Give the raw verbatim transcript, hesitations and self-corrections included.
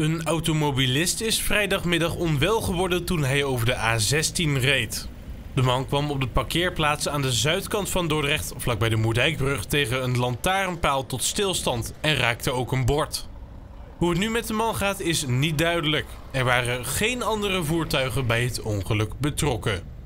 Een automobilist is vrijdagmiddag onwel geworden toen hij over de A zestien reed. De man kwam op de parkeerplaats aan de zuidkant van Dordrecht, vlakbij de Moerdijkbrug, tegen een lantaarnpaal tot stilstand en raakte ook een bord. Hoe het nu met de man gaat is niet duidelijk. Er waren geen andere voertuigen bij het ongeluk betrokken.